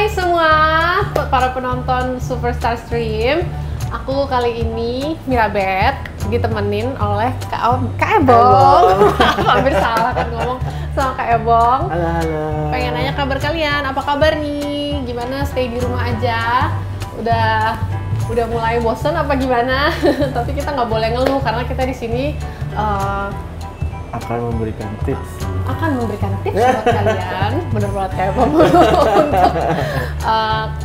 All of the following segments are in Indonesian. Hai semua para penonton Superstar Stream. Aku kali ini Mirabeth ditemenin oleh Kak Ebong. Aku hampir salah kan ngomong sama Kak Ebong. Halo, halo. Pengen nanya kabar kalian, apa kabar nih? Gimana stay di rumah aja? Udah mulai bosen apa gimana? Tapi kita nggak boleh ngeluh karena kita di sini akan memberikan tips. Buat kalian, bener banget kayak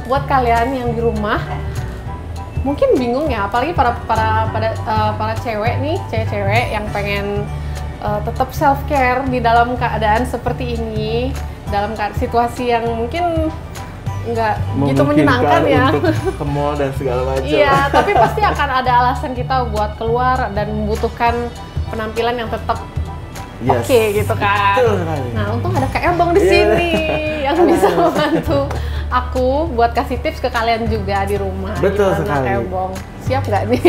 buat kalian yang di rumah mungkin bingung ya, apalagi para cewek-cewek yang pengen tetap self care di dalam keadaan seperti ini, dalam situasi yang mungkin nggak gitu menyenangkan ya, ke mall dan segala macam. Iya, tapi pasti akan ada alasan kita buat keluar dan membutuhkan penampilan yang tetap yes. Oke, gitu kan. Betul. Nah, untung ada Kak Ebong di sini yang bisa membantu aku buat kasih tips ke kalian juga di rumah. Betul sekali. Kak Ebong, siap nggak nih?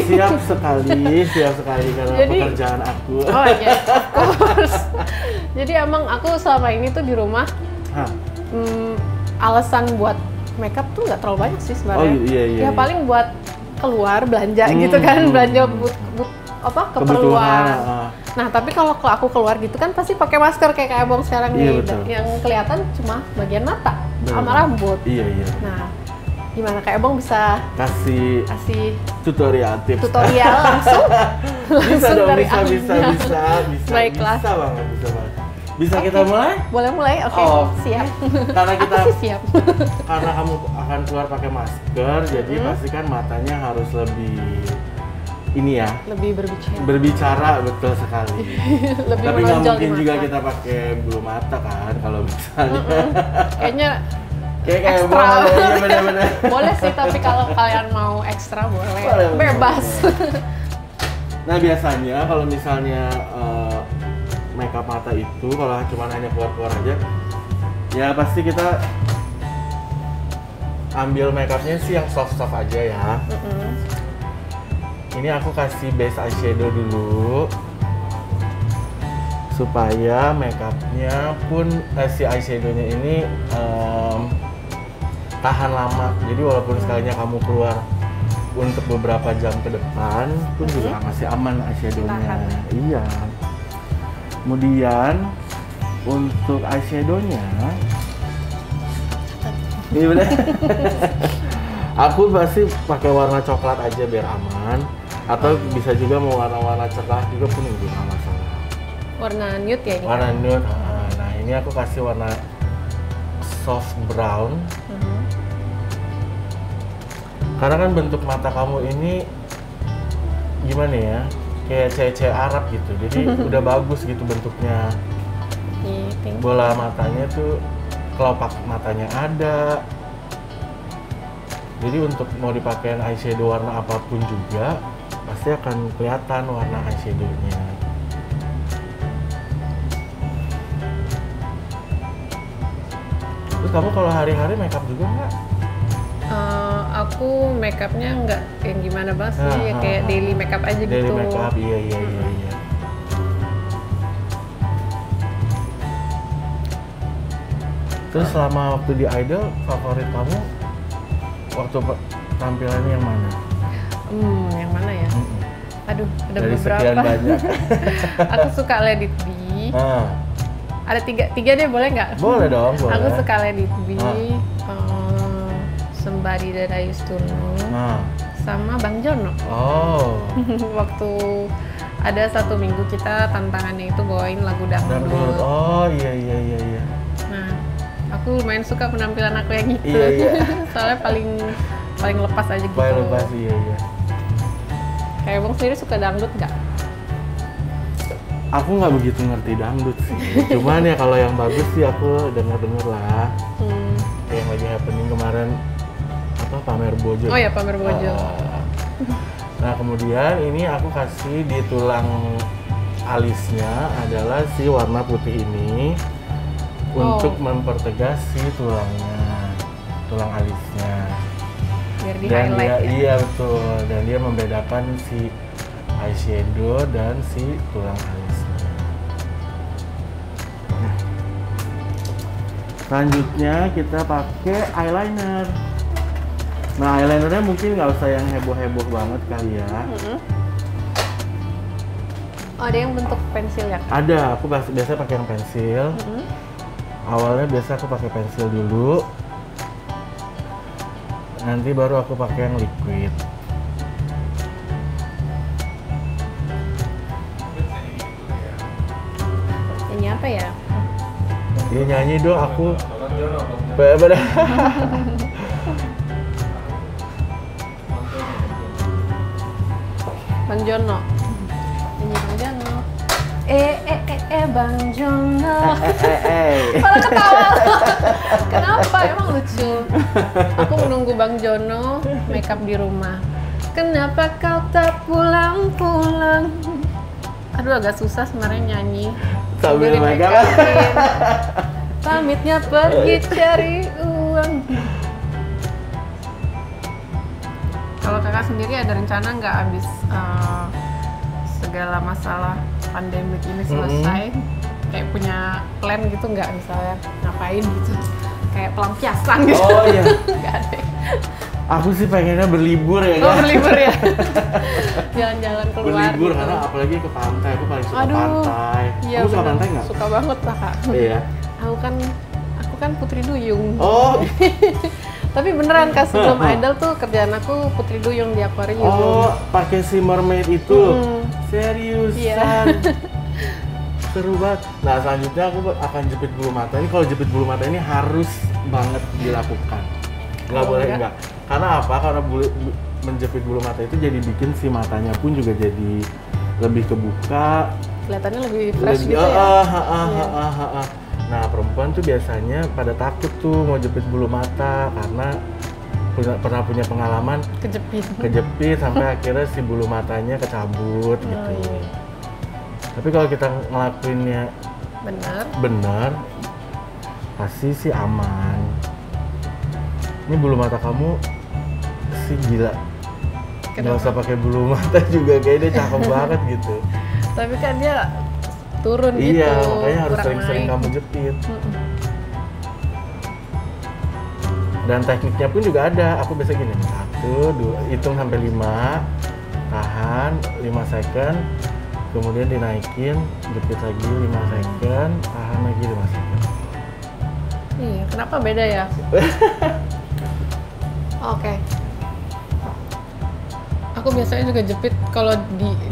Siap sekali karena jadi, pekerjaan aku. Oh yes, of course. Jadi emang aku selama ini tuh di rumah, alasan buat makeup tuh nggak terlalu banyak sih sebenarnya. Oh, iya. Ya paling buat keluar belanja gitu kan, belanja keperluan. Nah, tapi kalau aku keluar gitu kan pasti pakai masker kayak Kak Ebong sekarang nih, yang kelihatan cuma bagian mata sama rambut. Iya. Nah, gimana Kak Ebong bisa kasih tutorial tips? Tutorial langsung dari aku. Bisa. Baiklah. Bisa banget. Bisa okay. Kita mulai? Boleh mulai. Oke. Okay. Oh, siap. Karena kita siap. Karena kamu akan keluar pakai masker, jadi pastikan matanya harus lebih lebih berbicara, betul sekali. Lebih tapi nggak mungkin juga kita pakai bulu mata kan, kalau misalnya kayaknya ekstra bener-bener. Boleh sih, tapi kalau kalian mau ekstra boleh. Bebas. Nah, biasanya kalau misalnya makeup mata itu kalau cuma hanya keluar-keluar aja ya, pasti kita ambil makeupnya sih yang soft-soft aja ya. Ini aku kasih base eyeshadow dulu supaya makeupnya pun si eyeshadownya ini tahan lama. Jadi walaupun sekalinya kamu keluar untuk beberapa jam ke depan pun juga masih aman eyeshadownya. Iya. Kemudian untuk eyeshadownya, ini bener. Aku pasti pakai warna coklat aja biar aman. Atau bisa juga mau warna-warna cerah juga pun nggak masalah. Warna nude ya ini? Warna nude. Nah, ini aku kasih warna soft brown. Karena kan bentuk mata kamu ini gimana ya? Kayak cewek-cewek Arab gitu. Jadi udah bagus gitu bentuknya. Bola matanya tuh, kelopak matanya ada. Jadi untuk mau dipakai eyeshadow warna apapun juga pasti akan kelihatan warna eyeshadownya. Terus kamu kalau hari-hari makeup juga nggak? Aku makeupnya nggak yang gimana banget sih, ya kayak daily makeup aja gitu. Daily makeup, iya. Terus selama waktu di Idol, favorit kamu waktu tampilannya yang mana? Yang mana ya? Aduh, ada dari beberapa. Banyak. Aku suka Let It Be. Ada tiga deh, boleh nggak? Boleh dong, boleh. Aku suka Let It Be, Somebody That I Used To Know, sama Bang Jono. Oh. Waktu ada satu minggu kita tantangannya itu bawain lagu dangdut. Oh, iya. Nah, aku lumayan suka penampilan aku yang gitu. Iya. Soalnya paling lepas aja gitu. Paling lepas, iya. Kayak Bang sendiri suka dangdut nggak? Aku nggak begitu ngerti dangdut sih. Cuman ya kalau yang bagus sih aku denger lah. Yang lagi happening kemarin apa, pamer bojo. Oh ya, pamer bojo. Nah, kemudian ini aku kasih di tulang alisnya adalah si warna putih ini. Untuk mempertegas si tulang alisnya. Biar di highlight ya? Iya, betul. Dan dia membedakan si eyeshadow dan si tulang alisnya. Nah, Selanjutnya kita pakai eyeliner. Nah, eyelinernya mungkin nggak usah yang heboh-heboh banget kali ya. Oh, ada yang bentuk pensil ya? Ada, aku biasanya pakai yang pensil. Awalnya biasa aku pakai pensil dulu. Nanti baru aku pakai yang liquid. Nyanyi apa ya? Dia nyanyi dong, aku bener-bener. Bang Jono. Nyanyi Bang Jono. Bang Jono. Malah ketawa. Kenapa? Emang lucu. Aku menunggu Bang Jono makeup di rumah. Kenapa kau tak pulang-pulang? Aduh, agak susah sebenarnya nyanyi. Sambil makeup. Pamitnya pergi cari uang. Kalau kakak sendiri ada rencana nggak abis segala masalah pandemik ini selesai, kayak punya plan gitu nggak, misalnya ngapain gitu, kayak pelampiasan gitu? Oh iya. Nggak ada. Aku sih pengennya berlibur ya. Oh, berlibur ya. Jalan-jalan keluar. Berlibur gitu. Karena apalagi ke pantai, aku paling suka pantai. Iya, aku suka pantai nggak? Suka banget lah kak. Iya. Aku kan Putri Duyung. Oh. Tapi beneran kak, sebelum Idol tuh kerjaan aku Putri Duyung di akuarium. Oh, pakai si mermaid itu? Seriusan? Yeah. Seru banget. Nah, selanjutnya aku akan jepit bulu mata. Ini kalau jepit bulu mata ini harus banget dilakukan. Nggak boleh enggak. Karena apa? Karena menjepit bulu mata itu jadi bikin si matanya pun juga jadi lebih kebuka. Kelihatannya lebih fresh gitu ya? Nah, perempuan tuh biasanya pada takut tuh mau jepit bulu mata karena pernah punya pengalaman kejepit sampai akhirnya si bulu matanya kecabut gitu. Iya. Tapi kalau kita ngelakuinnya benar, pasti sih aman. Ini bulu mata kamu sih gila. Nggak usah pakai bulu mata juga, kayaknya dia cakep banget gitu. Tapi kan dia turun gitu. Iya, makanya harus sering-sering kamu jepit. Dan tekniknya pun juga ada. Aku biasa gini, 1, 2, hitung sampai 5, tahan 5 second, kemudian dinaikin, jepit lagi 5 second, tahan lagi 5 second. Iya, kenapa beda ya? Oke. Aku biasanya juga jepit, kalau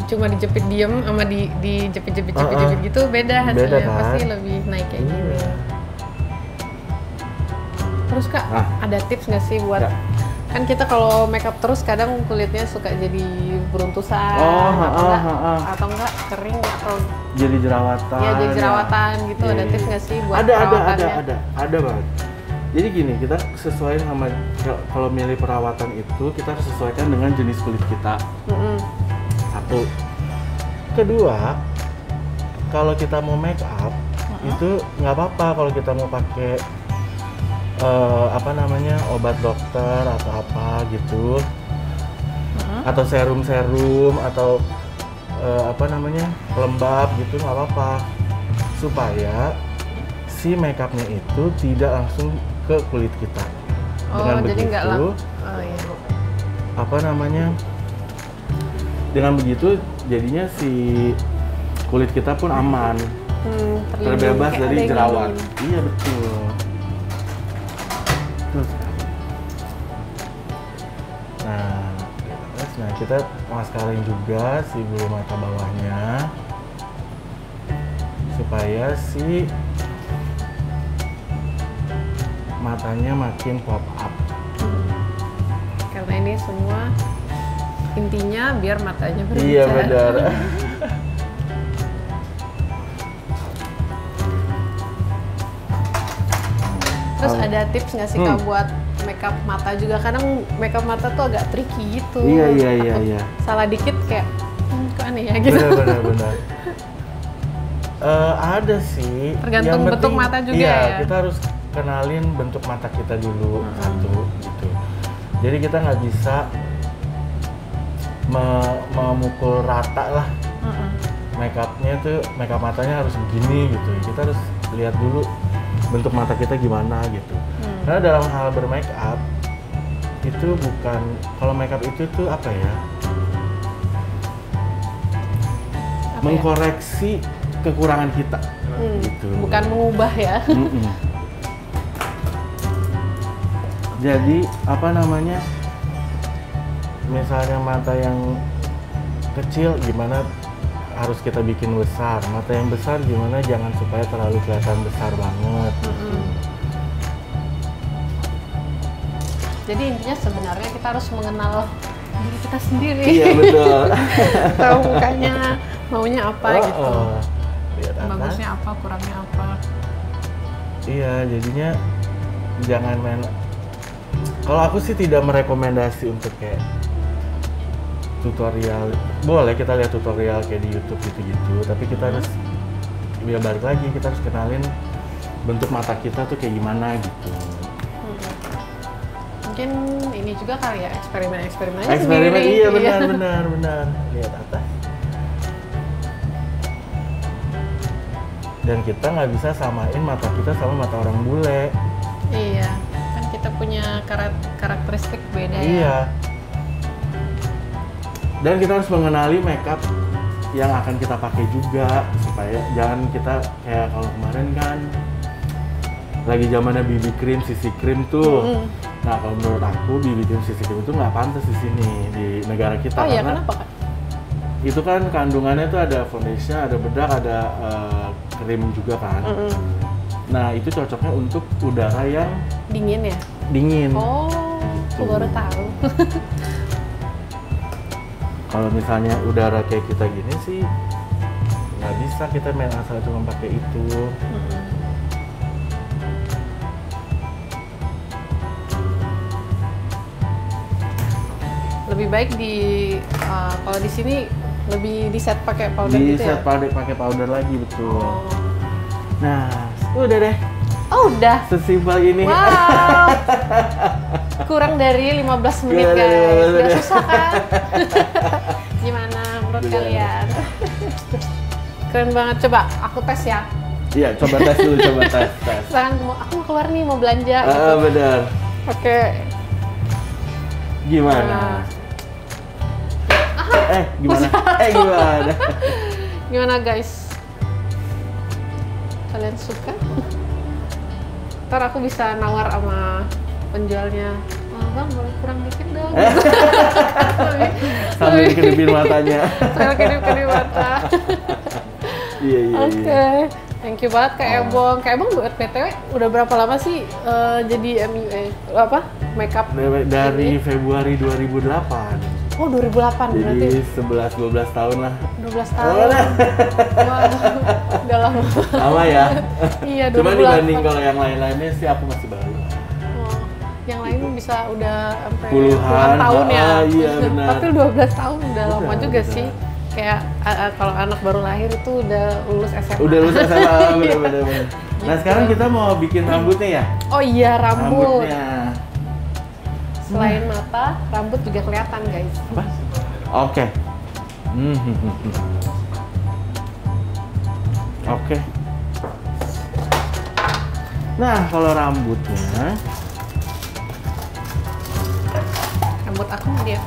cuma dijepit diem sama dijepit-jepit gitu beda hasilnya, beda, kan? Pasti lebih naik kayak gini. Terus kak, ada tips nggak sih buat kan kita kalau makeup terus kadang kulitnya suka jadi beruntusan atau enggak kering atau jadi jerawatan? Ya, jadi jerawatan gitu. Ada tips nggak sih buat perawatannya? Ada banget. Jadi gini, kita sesuaikan sama, kalau milih perawatan itu kita harus sesuaikan dengan jenis kulit kita. Satu. Kedua, kalau kita mau make up itu nggak apa-apa kalau kita mau pakai obat dokter atau apa gitu, atau serum atau pelembab gitu, nggak apa-apa, supaya si make upnya itu tidak langsung ke kulit kita. Dengan begitu, dengan begitu jadinya si kulit kita pun aman, terbebas dari jerawat. Iya, betul. Nah, kita maskarin juga si bulu mata bawahnya supaya si matanya makin pop up. Karena ini semua intinya biar matanya berbicara. Iya, benar. Terus ada tips nggak sih kak buat makeup mata juga? Kadang makeup mata tuh agak tricky gitu. Iya. Salah dikit kayak kok aneh ya gitu. Benar. Ada sih. Tergantung bentuk mata juga ya. Kita harus kenalin bentuk mata kita dulu, satu gitu. Jadi kita nggak bisa memukul rata lah. Makeupnya tuh, makeup matanya harus begini gitu. Kita harus lihat dulu bentuk mata kita gimana gitu. Karena dalam hal bermake up itu bukan, kalau make up itu tuh apa ya? Mengkoreksi kekurangan kita. Gitu. Bukan mengubah ya. Jadi apa namanya? Misalnya mata yang kecil gimana harus kita bikin besar, mata yang besar gimana jangan supaya terlalu kelihatan besar banget. Jadi intinya sebenarnya kita harus mengenal diri kita sendiri. Iya betul. Tahu mukanya maunya apa gitu. Bagusnya apa, kurangnya apa. Iya, jadinya jangan main. Kalau aku sih tidak merekomendasi untuk kayak tutorial. Boleh kita lihat tutorial kayak di YouTube gitu-gitu, tapi kita harus ya balik lagi, kita harus kenalin bentuk mata kita tuh kayak gimana gitu. Mungkin ini juga kali ya, eksperimen-eksperimen aja sendiri. Iya benar. Lihat atas. Dan kita nggak bisa samain mata kita sama mata orang bule. Iya, kan kita punya karakteristik beda. Iya. Ya? Dan kita harus mengenali makeup yang akan kita pakai juga, supaya jangan kita kayak kalau kemarin kan lagi zamannya BB cream, CC cream tuh. Nah kalau menurut aku BB cream, CC cream itu nggak pantas di sini di negara kita. Oh, karena ya, itu kan kandungannya tuh ada foundation, ada bedak, ada krim juga kan. Nah itu cocoknya untuk udara yang dingin ya. Dingin. Oh, aku baru tahu. Kalau misalnya udara kayak kita gini sih nggak bisa kita main asal cuma pakai itu. Lebih baik di kalau di sini lebih di set pakai powder gitu ya. Di set pakai powder lagi betul. Oh. Nah udah deh. Oh udah. Sesimpel ini. Wow. Kurang dari 15 menit guys, udah susah kan? Gimana menurut kalian? Keren banget, coba aku tes ya. Iya, coba tes dulu, coba tes. Misalkan aku keluar nih mau belanja. Benar. Oke. Gimana? Gimana? Gimana guys? Kalian suka? Ntar aku bisa nawar sama penjualnya, bang boleh kurang dikit dong. Sambil kedipin matanya. Sambil kedip mata. Iya. Oke, thank you banget Kak Ebong. Kak Ebong buat PTW udah berapa lama sih jadi makeup? Dari Februari 2008. Oh 2008 berarti. Jadi 11-12 tahun lah. 12 tahun. Udah lama. Lama ya. Iya. Cuma dibanding kalau yang lain-lainnya sih aku masih baru. Yang lain bisa udah sampai puluhan tahun ya. Iya, benar. Tapi 12 tahun udah lama juga sih. Kayak kalau anak baru lahir itu udah lulus SMA. Udah lulus SMA, benar-benar. Nah, sekarang kita mau bikin rambutnya ya? Oh iya, rambut. Selain mata, rambut juga kelihatan, guys. Apa? Oke. Oke. Nah, kalau rambutnya buat aku dia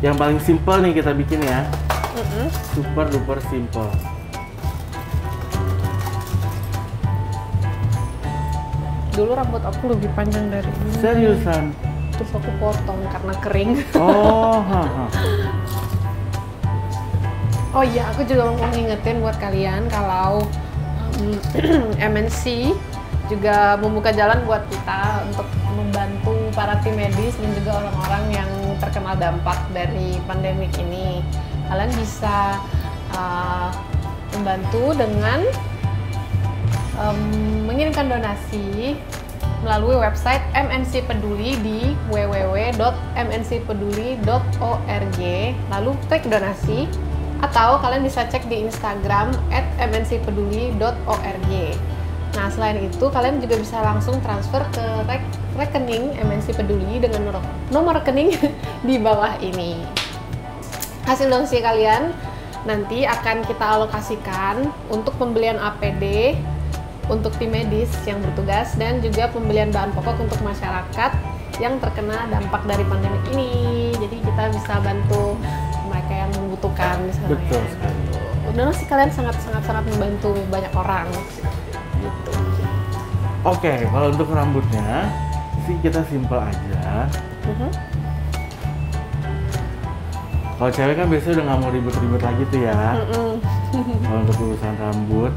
yang paling simpel nih kita bikin ya. Super duper simpel. Dulu rambut aku lebih panjang dari ini. Seriusan? Terus aku potong karena kering. Oh. Oh iya, aku juga mau ngingetin buat kalian kalau MNC juga membuka jalan buat kita untuk membantu para tim medis dan juga orang-orang yang terkena dampak dari pandemi ini. Kalian bisa membantu dengan mengirimkan donasi melalui website MNC Peduli di www.mncpeduli.org, lalu klik donasi, atau kalian bisa cek di Instagram @mncpeduli.org. Nah, selain itu, kalian juga bisa langsung transfer ke rekening MNC Peduli dengan nomor rekening di bawah ini. Hasil donasi kalian nanti akan kita alokasikan untuk pembelian APD, untuk tim medis yang bertugas dan juga pembelian bahan pokok untuk masyarakat yang terkena dampak dari pandemi ini. Jadi kita bisa bantu mereka yang membutuhkan misalnya. Betul. Udah sih, kalian sangat membantu banyak orang. Gitu. Oke, kalau untuk rambutnya sih kita simpel aja. Kalau cewek kan biasanya udah nggak mau ribet-ribet lagi tuh ya. Kalau untuk urusan rambut,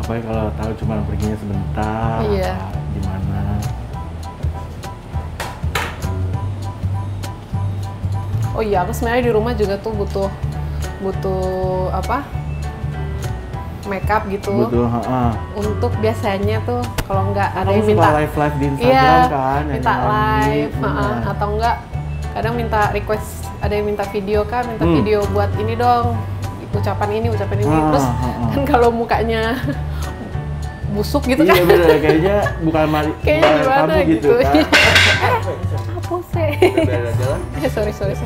apalagi kalau tahu cuma perginya sebentar, gimana? Oh iya, aku sebenarnya di rumah juga tuh butuh apa? Makeup gitu. Butuh, untuk biasanya tuh kalau nggak ada yang minta live di Instagram kan, minta live, atau enggak kadang minta request, ada yang minta video kan, minta video buat ini dong, ucapan ini, terus kan kalau mukanya busuk gitu kan. Iya bener, kayaknya bukan tabu gitu kan. Apa sih? Sorry.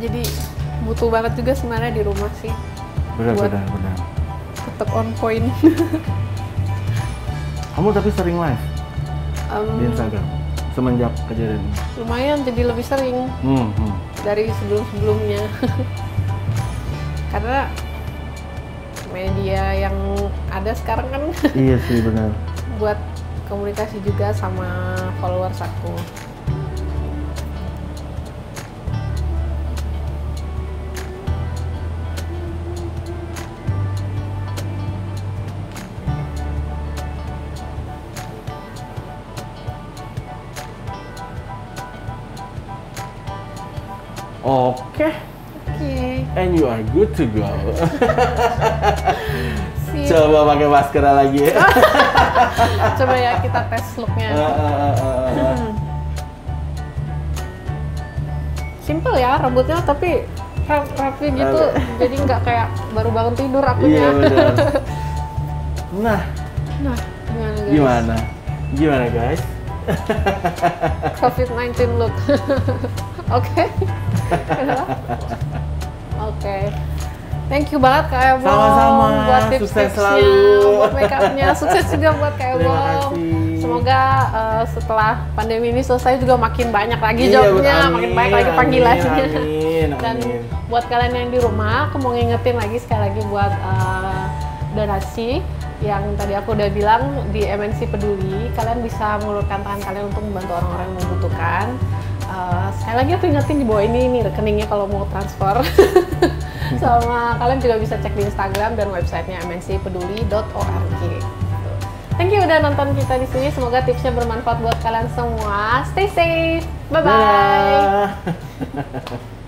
Jadi butuh banget juga sebenarnya di rumah sih. Benar. Tetap on point. Kamu tapi sering live di Instagram semenjak kejadian? Lumayan, jadi lebih sering dari sebelum-sebelumnya. Karena media yang ada sekarang kan. Iya sih, benar. Buat komunikasi juga sama followers aku. Oke. And you are good to go. Coba pakai masker lagi ya. Coba ya kita tes looknya. Simple ya rambutnya, tapi rapi gitu. Jadi nggak kayak baru bangun tidur akunya. Iya benar. Nah, gimana guys? COVID-19 look. Oke. Thank you banget Kak Ebong. Sama-sama. Buat tips-tipsnya, buat makeupnya, sukses juga buat Kak Ebong. Semoga setelah pandemi ini selesai juga makin banyak lagi jobnya, makin banyak lagi panggilannya. Dan buat kalian yang di rumah, aku mau ngingetin lagi sekali lagi buat donasi yang tadi aku udah bilang di MNC Peduli. Kalian bisa mengulurkan tangan kalian untuk membantu orang-orang yang membutuhkan. Sekali lagi aku ingetin di bawah ini rekeningnya kalau mau transfer. Sama kalian juga bisa cek di Instagram dan websitenya mncpeduli.org. Thank you udah nonton kita di sini. Semoga tipsnya bermanfaat buat kalian semua. Stay safe. Bye bye.